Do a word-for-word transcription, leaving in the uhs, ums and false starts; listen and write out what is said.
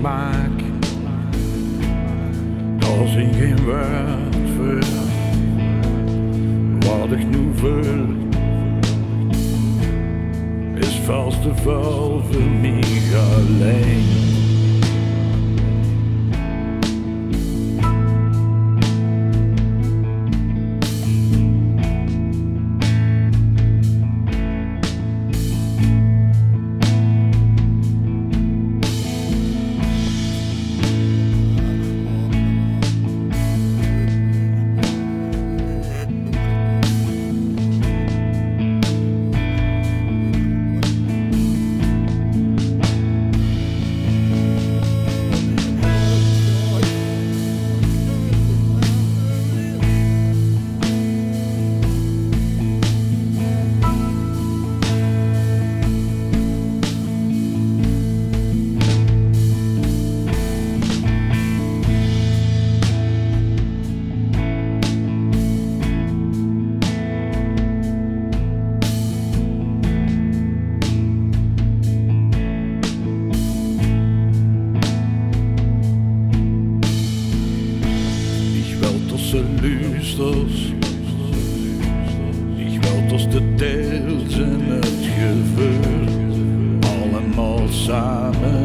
maak, als ik geen woord verhaal, wat ik nu voel, is vast te veel voor mij alleen. Lusters. Ik wil tot de deels in het gevuur, allemaal samen.